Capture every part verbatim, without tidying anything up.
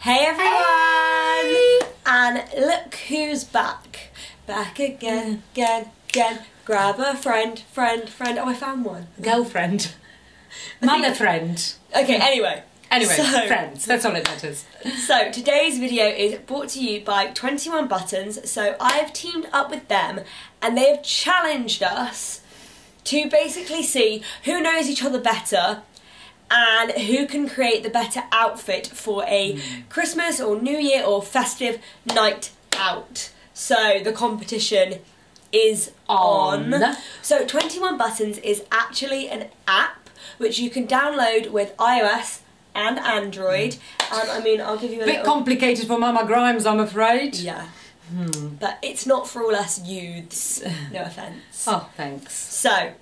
Hey everyone! Hey. And look who's back. Back again, again, again. Grab a friend, friend, friend. Oh, I found one. Girlfriend. Mother friend. Okay, anyway. Anyway, so, friends. That's all that matters. So, today's video is brought to you by twenty-one Buttons. So, I've teamed up with them and they have challenged us to basically see who knows each other better and who can create the better outfit for a mm. Christmas or New Year or festive night out. So the competition is on. on. So twenty-one Buttons is actually an app which you can download with iOS and Android. And I mean, I'll give you a, a bit little... complicated for Mama Grimes, I'm afraid. Yeah. Hmm. But it's not for all us youths. No offence. Oh, thanks. So...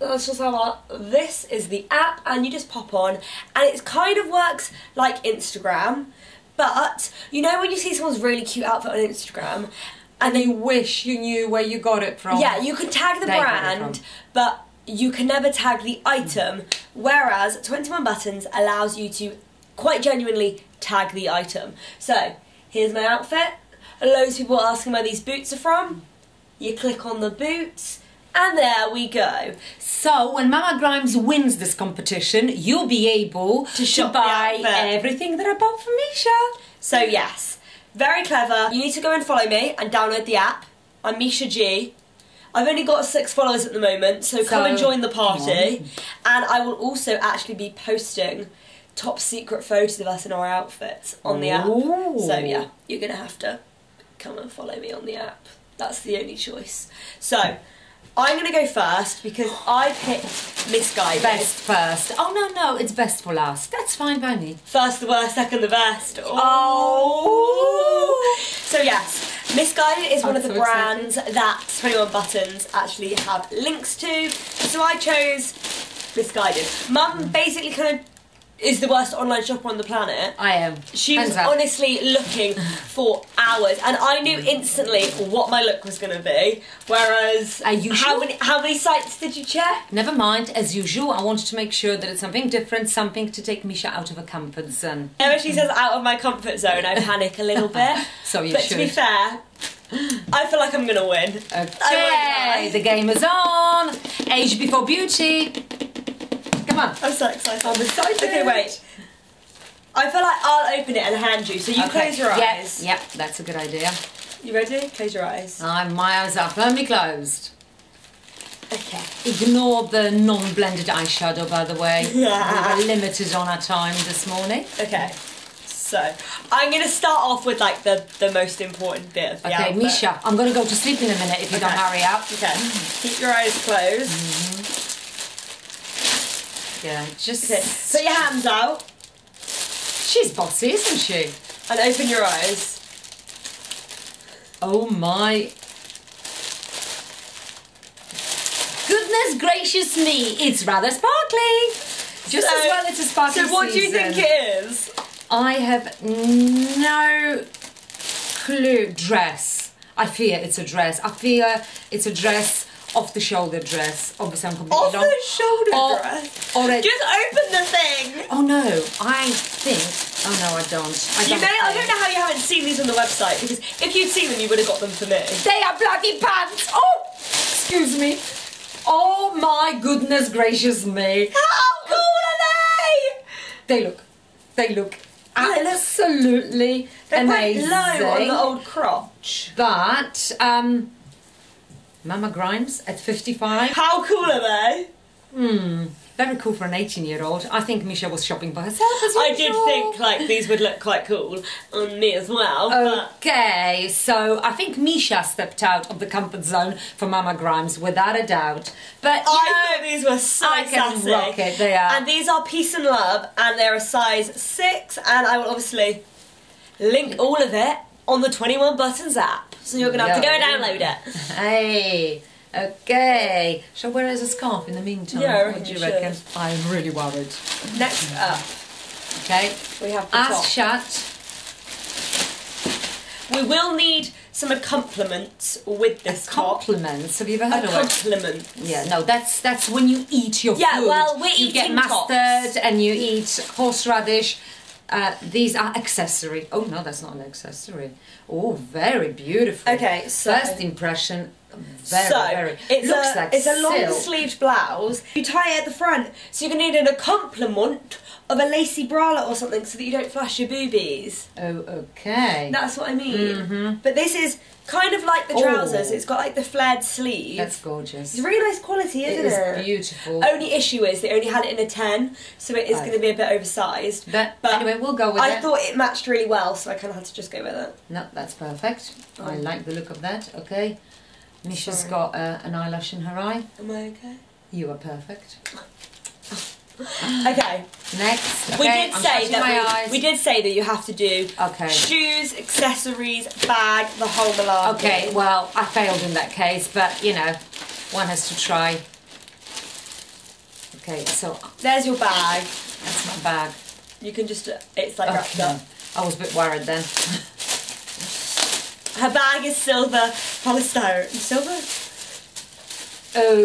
Let's just have a, this is the app and you just pop on and it kind of works like Instagram, but you know when you see someone's really cute outfit on Instagram and they wish you knew where you got it from. Yeah, you can tag the brand but you can never tag the item, whereas twenty-one Buttons allows you to quite genuinely tag the item. So here's my outfit, loads of people are asking where these boots are from, you click on the boots. And there we go. So when Mama Grimes wins this competition, you'll be able to, to buy everything that I bought from Misha. So yes, very clever. You need to go and follow me and download the app. I'm Misha G. I've only got six followers at the moment, so, so come and join the party. And I will also actually be posting top secret photos of us in our outfits on the Ooh. app. So yeah, you're going to have to come and follow me on the app. That's the only choice. So... I'm going to go first because I picked Missguided. Best first. Oh, no, no, it's best for last. That's fine by me. First the worst, second the best. Oh! So, yes, Missguided is I'm one of so the brands excited. that twenty-one Buttons actually have links to. So I chose Missguided. Mum basically kind of is the worst online shopper on the planet. I am. She Hands was up. honestly looking for hours and I knew instantly what my look was going to be, whereas Are you how, sure? many, how many sites did you check? Never mind, as usual I wanted to make sure that it's something different, something to take Misha out of her comfort zone. Whenever she says out of my comfort zone I panic a little bit. So you but should. But to be fair, I feel like I'm going to win. Okay, the game is on. Age before beauty. Come on. I'm so excited. I'm excited. Okay, wait. I feel like I'll open it and hand you, so you okay. close your eyes. Yep. yep, that's a good idea. You ready? Close your eyes. I'm my eyes are firmly closed. Okay. Ignore the non-blended eyeshadow, by the way. Yeah. We were limited on our time this morning. Okay. So, I'm going to start off with like the, the most important bit of the outfit. Okay, Misha, I'm going to go to sleep in a minute if you okay. don't hurry up. Okay. Keep your eyes closed. Mm-hmm. Yeah, just okay. put your hands out. She's bossy, isn't she? And open your eyes. Oh my goodness gracious me! It's rather sparkly. Just so, as well, it's a sparkly. So, what season. do you think it is? I have no clue. Dress. I fear it's a dress. I fear it's a dress. Off the shoulder dress, obviously I'm completely off wrong. Off the shoulder or, dress? Or a, Just open the thing! Oh no, I think... Oh no, I don't. I don't, you may, I don't know how you haven't seen these on the website, because if you'd seen them, you would have got them for me. They are bloody pants! Oh! Excuse me. Oh my goodness gracious me. How cool are they? They look, they look absolutely They're amazing. They're quite low on the old crotch. But, um... Mama Grimes at fifty-five. How cool are they? Hmm, very cool for an eighteen-year-old. I think Misha was shopping by herself as well. I did think like these would look quite cool on me as well. But... Okay, so I think Misha stepped out of the comfort zone for Mama Grimes without a doubt. But you I know, thought these were so I sassy. Can rock it. They are. And these are Peace and Love, and they're a size six. And I will obviously link all of it on the twenty-one Buttons app. So you're going to have to go and download it. Hey, okay. Shall I wear it as a scarf in the meantime? Yeah, what do you reckon? Should. I'm really worried. Next up. Okay. We have the top. Eyes shut. We will need some accompaniments with this top. Accompaniments? Have you ever heard of it? Accompaniments. Yeah, no, that's that's when you eat your yeah, food. Yeah, well, we're you eating You get mustard tops. and you eat horseradish. Uh, these are accessory. Oh no, that's not an accessory. Oh, very beautiful. Okay, so first impression. Very, so, very. It's looks a, like it's a long-sleeved blouse. You tie it at the front, so you're gonna need an accompaniment of a lacy bralette or something, so that you don't flash your boobies. Oh, okay. That's what I mean. Mm-hmm. But this is kind of like the trousers. Oh. It's got like the flared sleeve. That's gorgeous. It's really nice quality, isn't it? It is beautiful. Only issue is they only had it in a ten, so it is oh. going to be a bit oversized. That, but anyway, we'll go with I it. I thought it matched really well, so I kind of had to just go with it. No, that's perfect. Oh. I like the look of that. Okay. Misha's Sorry. got uh, an eyelash in her eye. Am I okay? You are perfect. Okay. Next. Okay, we did I'm say that we, we did say that you have to do okay. shoes, accessories, bag, the whole malarkey. Okay. Well, I failed in that case, but you know, one has to try. Okay. So there's your bag. That's my bag. You can just. It's like okay. wrapped up. I was a bit worried then. Her bag is silver polystyrene. Silver.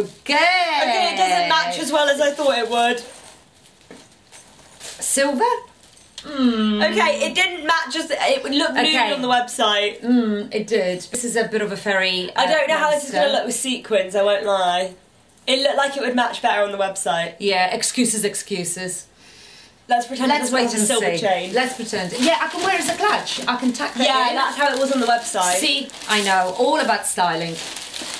Okay. Okay. It doesn't match as well as I thought it would. Silver? Mm. Okay, it didn't match as it would look okay. nude on the website. Mm, it did. This is a bit of a fairy. Uh, I don't know monster. how this is going to look with sequins, I won't lie. It looked like it would match better on the website. Yeah, excuses, excuses. Let's pretend Let's it wait and a silver see. chain. Let's pretend. Yeah, I can wear it as a clutch. I can tack that Yeah, in. That's how it was on the website. See, I know. All about styling.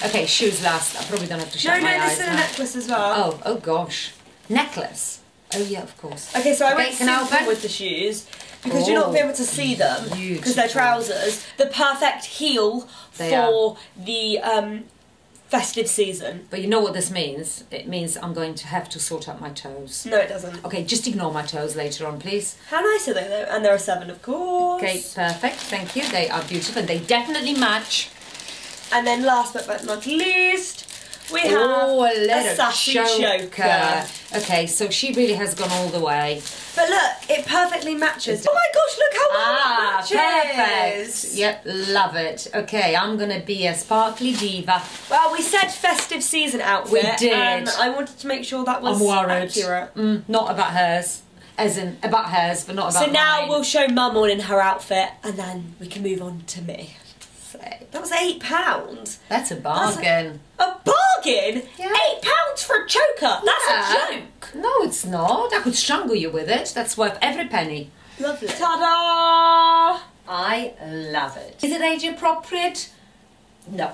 Okay, shoes last. I probably don't have to show no, my No, no, this is a necklace as well. Oh, oh gosh. Necklace. Oh yeah, of course. Okay, so I okay, went simple with the shoes because oh, you're not going to be able to see them because they're trousers. The perfect heel they for are. the um, festive season. But you know what this means? It means I'm going to have to sort out my toes. No, it doesn't. Okay, just ignore my toes later on, please. How nice are they though? And there are seven, of course. Okay, perfect. Thank you. They are beautiful and they definitely match. And then last but not least, we have oh, a, a sassy choker. choker. Okay, so she really has gone all the way. But look, it perfectly matches. Oh my gosh, look how well ah, it matches. Perfect. Yep, love it. Okay, I'm going to be a sparkly diva. Well, we said festive season outfit. We did. And I wanted to make sure that was accurate. Mm, not about hers. As in, about hers, but not about So now mine. We'll show Mum all in her outfit and then we can move on to me. That was eight pounds. That's a bargain. That's a, a bargain? Yeah. Eight pounds for a choker. That's yeah. a joke. No, it's not. I could strangle you with it. That's worth every penny. Lovely. Ta-da! I love it. Is it age appropriate? No.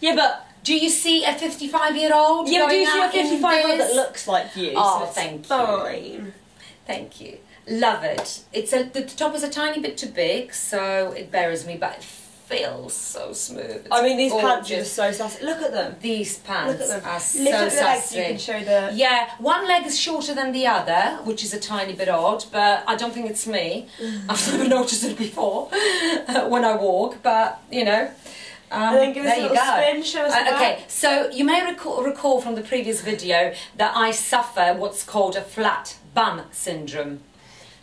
Yeah, but do you see a fifty-five-year-old? Yeah, but do you see a fifty-five-year-old that looks like you? Oh, so thank fine. you. Thank you. Love it. It's a, the top is a tiny bit too big, so it buries me, but. Feels so smooth. It's I mean, these gorgeous. pants are just so sassy. Look at them. These pants them. are so Little sassy. Legs, you can show the... Yeah, one leg is shorter than the other, which is a tiny bit odd, but I don't think it's me. I've never noticed it before when I walk, but you know. Um, and then give us a little spin, show us uh, Okay, so you may recall, recall from the previous video that I suffer what's called a flat bum syndrome.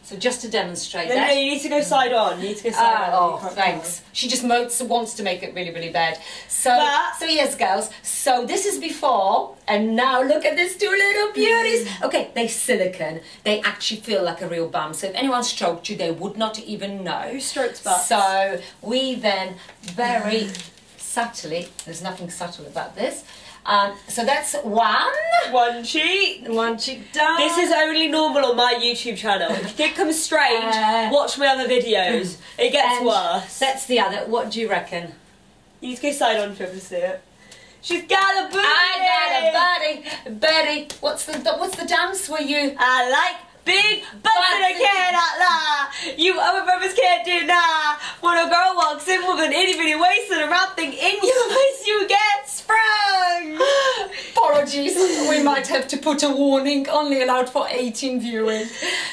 So just to demonstrate no, that. No, you need to go side on. You need to go side uh, on. Oh, thanks. Go. She just motes, wants to make it really, really bad. So, but, so yes, girls. So this is before, and now look at these two little beauties. Okay, they're silicone. They actually feel like a real bum. So if anyone stroked you, they would not even know. Who strokes butts? So we then very subtly, there's nothing subtle about this, Um, so that's one. One cheek. One cheek down. This is only normal on my YouTube channel. If it comes strange, uh, watch my other videos. It gets worse. That's the other. What do you reckon? You need to go side on for him to see it. She's got a booty. I got a booty. Booty. What's the, what's the dance where you... I like big butts and I cannot lie. You other brothers can't deny. When a girl walks in with an itty bitty waist and a round thing in your face, you get sprung. Apologies, we might have to put a warning, only allowed for eighteen viewing.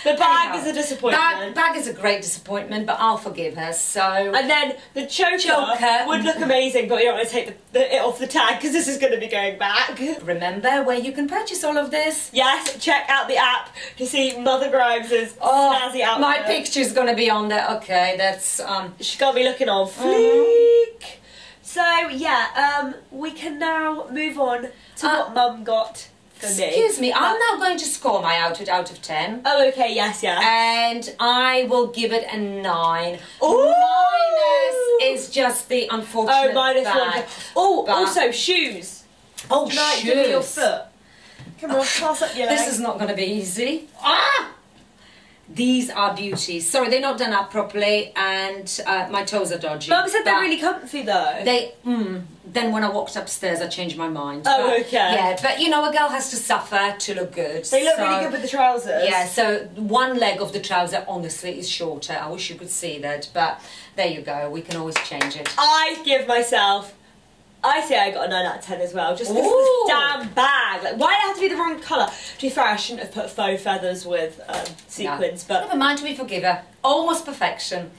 The bag Anyhow, is a disappointment. Bag, bag is a great disappointment, but I'll forgive her, so... And then the choker, choker. would look amazing, but you don't want to take the, the, it off the tag because this is going to be going back. Remember where you can purchase all of this. Yes, check out the app to see Mother Grimes' oh, snazzy outfit. My picture's going to be on there. Okay, that's... Um, She's got to be looking on fleek. Mm-hmm. So, yeah, um, we can now move on to uh, what Mum got for for me. Excuse me, but I'm now going to score my outfit out of ten. Oh, okay, yes, yeah. And I will give it a nine. Ooh! Minus is just the unfortunate. Oh, minus one. Oh, also shoes. Oh, shoes. Like, give me your foot. Come on, pass up your leg. This is not going to be easy. Ah! These are beauties. Sorry, they're not done up properly, and uh, my toes are dodgy. Mum said they're really comfy, though. They, mm, then when I walked upstairs, I changed my mind. Oh, but, okay. Yeah, but you know, a girl has to suffer to look good. They look so, really good with the trousers. Yeah, so one leg of the trouser, honestly, is shorter. I wish you could see that, but there you go. We can always change it. I give myself... I say I got a nine out of ten as well, just because of this damn bag. Like, why did it have to be the wrong colour? To be fair, I shouldn't have put faux feathers with um, sequins, no. but... Never mind, to be forgiven. Almost perfection.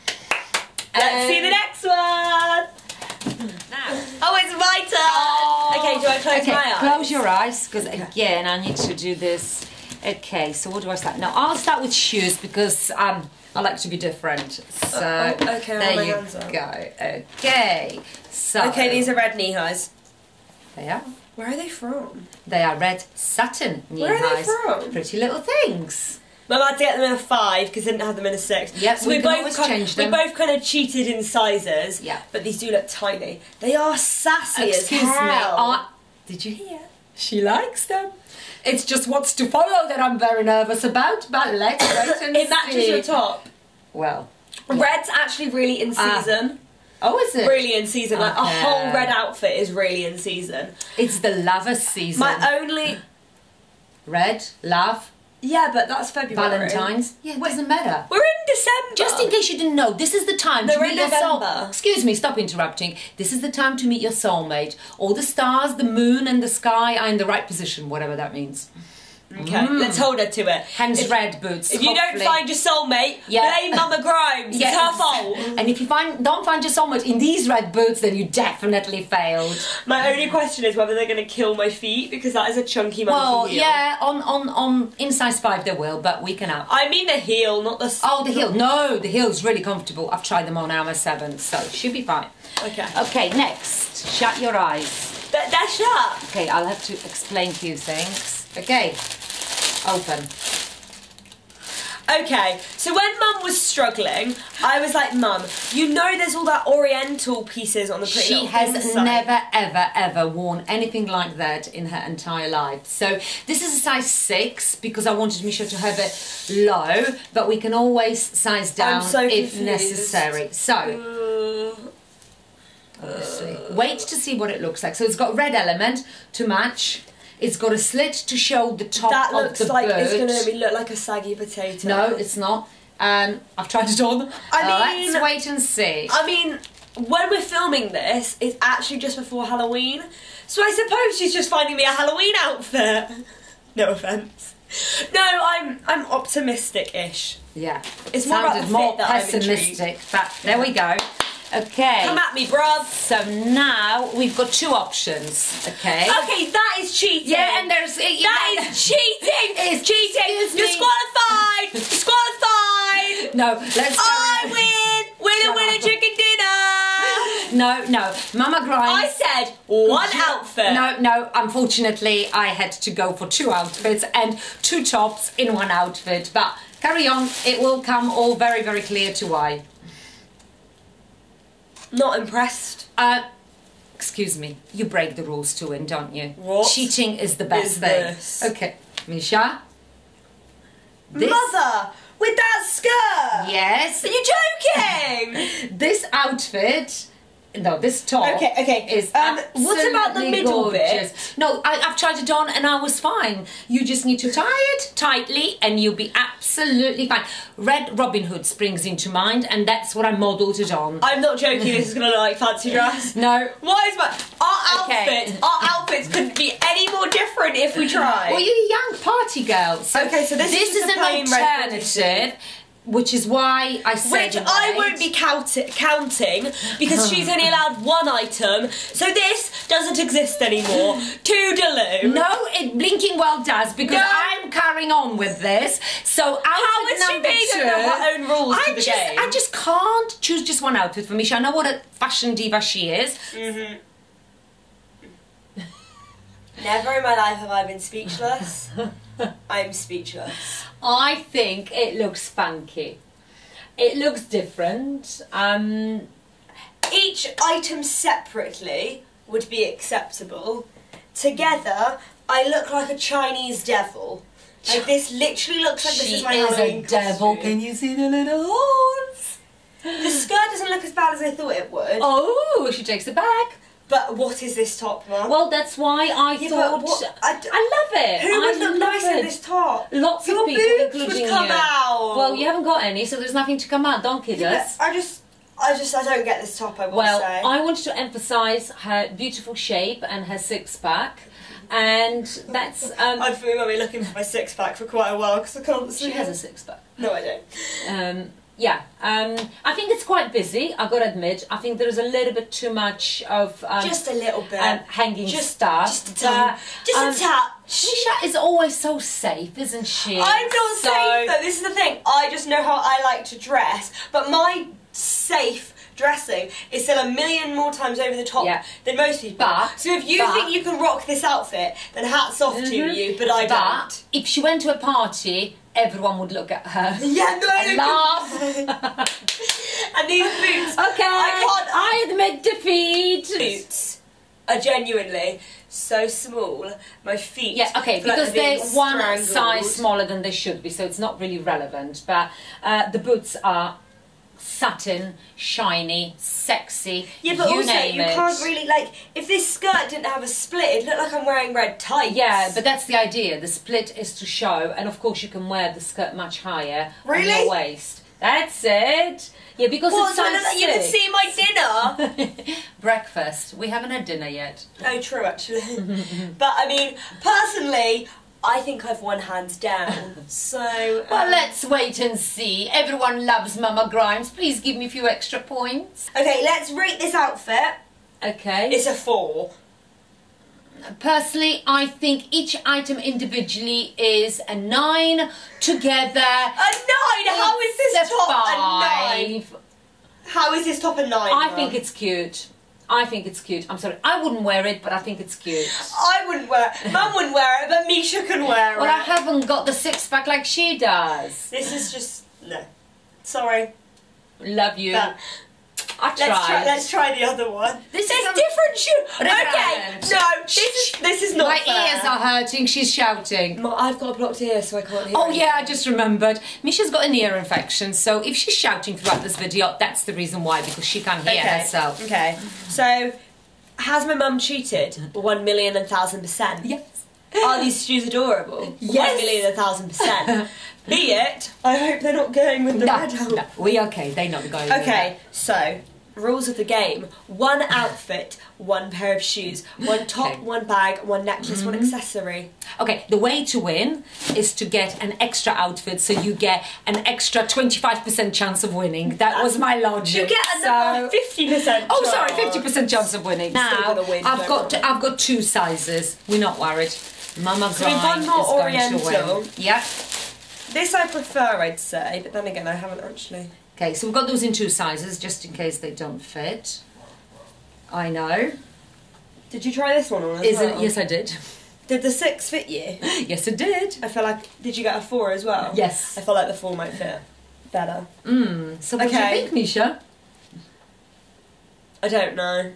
Let's um, see the next one! Now. Oh, it's my turn! Oh. Okay, do I close okay, my eyes? Close your eyes, because again, I need to do this. Okay, so what do I start? Now, I'll start with shoes, because um, I like to be different. So, oh, oh, okay, there you go. Okay, so... Okay, these are red knee-highs. They are. Where are they from? They are red satin knee-highs. Where are they from? Pretty Little Things. My dad get them in a five, because they didn't have them in a six. Yep, so we, we both change them. We both kind of cheated in sizes, yeah. but these do look tiny. They are sassy Excuse as hell. Me, I... Did you hear? She likes them. It's just what's to follow that I'm very nervous about, but let's wait and see. It matches your top. Well. Yeah. Red's actually really in season. Uh, oh, is it? Really in season. Okay. Like, a whole red outfit is really in season. It's the lover season. My only... Red, love. Yeah, but that's February. Valentine's. Yeah, it doesn't matter. We're in December. Just in case you didn't know, this is the time They're to meet your soulmate. Excuse me, stop interrupting. This is the time to meet your soulmate. All the stars, the moon and the sky are in the right position, whatever that means. Okay, mm. let's hold her to it. Hence if, red boots. If you hopefully. don't find your soulmate, yeah. blame Mama Grimes. Yeah. It's her fault. And if you find don't find your soulmate in these red boots, then you definitely failed. My only question is whether they're going to kill my feet, because that is a chunky mum's Well, heel. yeah, on on on in size five they will, but we can up. I mean the heel, not the. Oh, the heel. No, the heel's really comfortable. I've tried them on now, my seven, so should be fine. Okay. Okay, next. Shut your eyes. They're, they're shut. Okay, I'll have to explain a few things. Okay. Open. Okay, so when Mum was struggling, I was like, Mum, you know there's all that oriental pieces on the Pretty Little Thing. She has never, ever, ever worn anything like that in her entire life. So this is a size six, because I wanted Misha to have it low, but we can always size down so if necessary. So, obviously, wait to see what it looks like. So it's got a red element to match. It's got a slit to show the top of the boot. That looks like it's going to look like a saggy potato. No, it's not. Um, I've tried it on. I mean, let's wait and see. I mean, when we're filming this, it's actually just before Halloween. So I suppose she's just finding me a Halloween outfit. No offence. No, I'm I'm optimistic-ish. Yeah. It's more about the fit that I'm intrigued. Pessimistic, but there we go. Okay. Come at me, bruv. So now we've got two options. Okay. Okay, that is cheating. Yeah, and there's... Uh, that, that is cheating. It's cheating. You're disqualified. Disqualified. No, let's... I win. Winner, winner, chicken dinner. No, no. Mama Grimes... I said one you, outfit. No, no. Unfortunately, I had to go for two outfits and two tops in one outfit. But carry on. It will come all very, very clear to why. Not impressed. Uh, excuse me. You break the rules to win, don't you? What? Cheating is the best is thing. This? Okay, Misha. This? Mother, with that skirt. Yes. Are you joking? This outfit. No, this top. Okay, okay. Is um, what about the middle gorgeous. bit? No, I, I've tried it on and I was fine. You just need to tie it tightly and you'll be absolutely fine. Red Robin Hood springs into mind, and that's what I modelled it on. I'm not joking. This is gonna look like fancy dress. No. What is my our okay. outfit? Our outfits couldn't be any more different if we tried. Well, you're a young party girl. So okay, so this, this is, is an alternative. Which is why I said Which I right. won't be count counting, because she's only allowed one item, so this doesn't exist anymore. Toodaloo. No, it blinking well does, because no. I'm carrying on with this. So outfit How is number she two, her own rules I, to the just, game? I just can't choose just one outfit for Misha. I know what a fashion diva she is. Mm-hmm. Never in my life have I been speechless. I'm speechless. I think it looks funky. It looks different. Um, Each item separately would be acceptable. Together, I look like a Chinese devil. Like, this literally looks like this she is my Halloween costume. Devil. Can you see the little horns? The skirt doesn't look as bad as I thought it would. Oh, she takes it back. But what is this top, Mum? Well, that's why I yeah, thought... What, I, I love it. Who would I look nice it. in this top? Lots Your of people, including would come you. Out. Well, you haven't got any, so there's nothing to come out. Don't kid yeah, us. I just... I just, I don't get this top, I will well, say. Well, I wanted to emphasise her beautiful shape and her six-pack. And that's... Um, I've been really looking for my six-pack for quite a while, because I can't see She has a six-pack. No, I don't. Um, yeah. Um, I think it's quite busy, I've got to admit. I think there's a little bit too much of... Um, just a little bit. Um, hanging just, stuff. Just a, uh, just um, a tap. Misha is always so safe, isn't she? I'm not so... safe, though. This is the thing. I just know how I like to dress, but my... safe dressing is still a million more times over the top yeah. than most people. But, so if you but, think you can rock this outfit, then hats off mm-hmm. to you, but I but don't. If she went to a party, everyone would look at her. Yeah, no, and laugh. And these boots. Okay, I, can't, I admit defeat. Boots are genuinely so small. My feet. Yeah, okay, because like they're, they're one strangled. size smaller than they should be, so it's not really relevant. But uh, the boots are... satin, shiny, sexy, yeah, but you also name you it. can't really, like, if this skirt didn't have a split, it'd look like I'm wearing red tights. Yeah, but that's the idea. The split is to show, and of course you can wear the skirt much higher really? on your waist. That's it. Yeah, because well, it's so that you can see my dinner. Breakfast. We haven't had dinner yet. Oh, true, actually. But, I mean, personally... I think I've won hands down, so... Um, well, let's wait and see. Everyone loves Mama Grimes. Please give me a few extra points. Okay, let's rate this outfit. Okay. It's a four. Personally, I think each item individually is a nine. Together... A nine? How is this top a nine? How is this top a nine? I think it's cute. I think it's cute. I'm sorry, I wouldn't wear it, but I think it's cute. I wouldn't wear it. Mum wouldn't wear it, but Misha can wear it. Well, I haven't got the six-pack like she does. This is just... no. Sorry. Love you. But I tried. Let's try, let's try the other one. This There's is different shoes. Okay, no, this is, this is not My fair. ears are hurting, she's shouting. Ma, I've got a blocked ear, so I can't hear Oh anything. yeah, I just remembered. Misha's got an ear infection, so if she's shouting throughout this video, that's the reason why, because she can't hear okay. herself. Okay, so has my mum cheated? One million and thousand percent. Yes. Are these shoes adorable? Yes. One million and thousand percent. Be it, I hope they're not going with the no, red out. No, we okay, they're not going okay, with Okay, so, rules of the game. One outfit, one pair of shoes. One top, okay. one bag, one necklace, mm-hmm. one accessory. Okay, the way to win is to get an extra outfit, so you get an extra twenty-five percent chance of winning. That That's, was my logic. You get another fifty percent so... Oh, sorry, fifty percent chance of winning. Now, win, I've, got to, I've got two sizes. We're not worried. Mama Grimes is going oriental. to win. Yeah. This I prefer, I'd say, but then again, I haven't actually. Okay, so we've got those in two sizes, just in case they don't fit. I know. Did you try this one on as well? Yes, I did. Did the six fit you? Yes, it did. I feel like, did you get a four as well? Yes. I feel like the four might fit better. Mm. So what okay. do you think, Misha? I don't know.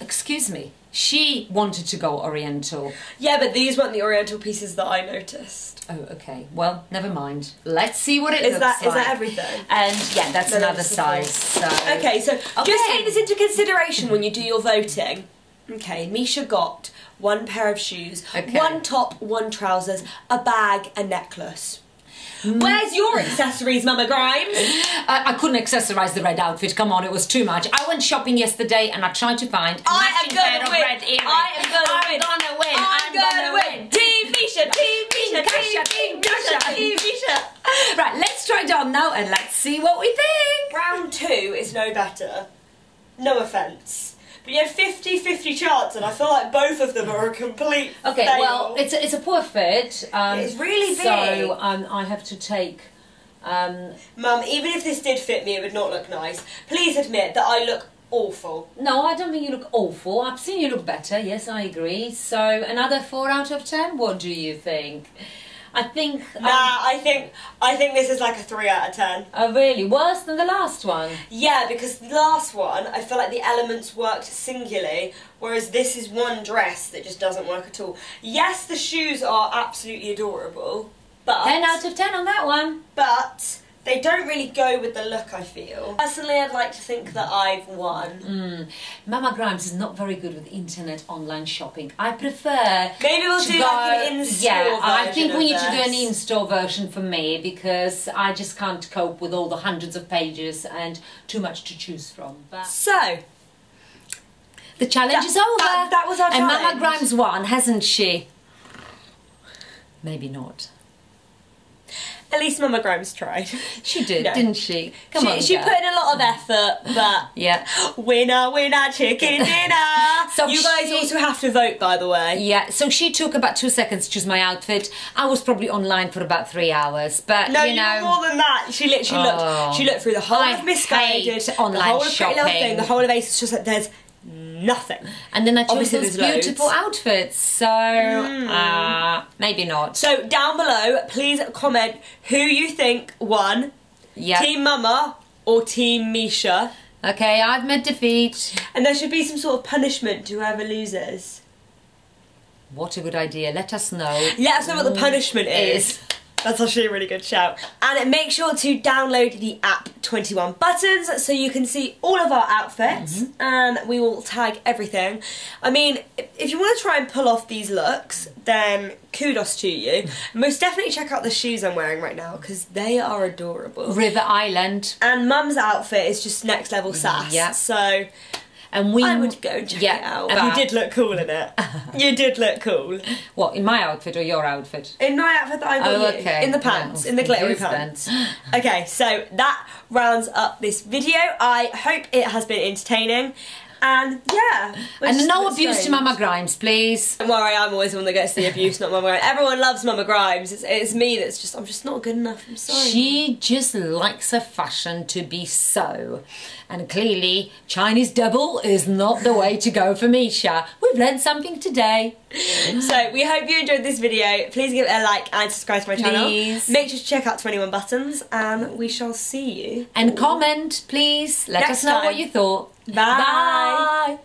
Excuse me. She wanted to go oriental. Yeah, but these weren't the oriental pieces that I noticed. Oh, okay. Well, never mind. Let's see what it is looks that, like. Is that everything? And yeah, that's no, another size. So. Okay, so okay. just take this into consideration when you do your voting. Okay, Misha got one pair of shoes, okay. one top, one trousers, a bag, a necklace. Where's your accessories, Mama Grimes? I, I couldn't accessorise the red outfit. Come on, it was too much. I went shopping yesterday and I tried to find a matching pair of red earrings. I am gonna win. I'm gonna win. I'm gonna win. Team Misha, Team Misha, Team Misha, Team Misha. Right, let's try it on now and let's see what we think. Round two is no better. No offence. But you have fifty fifty chance, and I feel like both of them are a complete Okay, fail. Well, it's a, it's a poor fit. Um, it's really big. So um, I have to take... Um, Mum, even if this did fit me, it would not look nice. Please admit that I look awful. No, I don't think you look awful. I've seen you look better. Yes, I agree. So another four out of ten. What do you think? I think. Nah, um, I think I think this is like a three out of ten. Oh, really? Worse than the last one? Yeah, because the last one, I feel like the elements worked singularly, whereas this is one dress that just doesn't work at all. Yes, the shoes are absolutely adorable, but ten out of ten on that one. But they don't really go with the look, I feel. Personally, I'd like to think that I've won. Mm. Mama Grimes is not very good with internet online shopping. I prefer... Maybe we'll do go, like an in-store yeah, version. Yeah, I think we need this. to do an in-store version for me, because I just can't cope with all the hundreds of pages and too much to choose from. But... So... The challenge that, is over. That, that was our and challenge. And Mama Grimes won, hasn't she? Maybe not. At least Mama Grimes tried. She did, no. didn't she? Come she, on, She girl. put in a lot of effort, but... yeah. Winner, winner, chicken dinner! So you guys she... also have to vote, by the way. Yeah, so she took about two seconds to choose my outfit. I was probably online for about three hours, but, no, you know... No, more than that. She literally oh, looked... She looked through the whole I of Missguided, the whole of Pretty Little Thing, the whole of Ace. It's just like, there's... nothing. And then I chose those beautiful loads. outfits, so mm. uh, maybe not. So down below, please comment who you think won, yep. Team Mama or Team Misha. Okay, I admit defeat. And there should be some sort of punishment to whoever loses. What a good idea, let us know. Let us know what the punishment is. is. That's actually a really good shout. And make sure to download the app twenty-one buttons so you can see all of our outfits, mm-hmm. and we will tag everything. I mean, if you want to try and pull off these looks, then kudos to you. Most definitely check out the shoes I'm wearing right now, because they are adorable. River Island. And Mum's outfit is just next level sass. Yeah. So... And we I would go check yeah, it out. And you did look cool in it. You did look cool. What, in my outfit or your outfit? In my outfit that I got oh, okay. you. In the pants, yeah, in the glittery pants. Then. Okay, so that rounds up this video. I hope it has been entertaining. And yeah. And no abuse strange. to Mama Grimes, please. Don't worry, I'm always the one that gets the abuse, not Mama Grimes. Everyone loves Mama Grimes. It's, it's me that's just, I'm just not good enough, I'm sorry. She just likes her fashion to be so. And clearly, Chinese double is not the way to go for Misha. We've learned something today. So, we hope you enjoyed this video. Please give it a like and subscribe to my channel. Please. Make sure to check out twenty-one buttons and we shall see you. And comment, please. Let Next us know time. what you thought. Bye. Bye.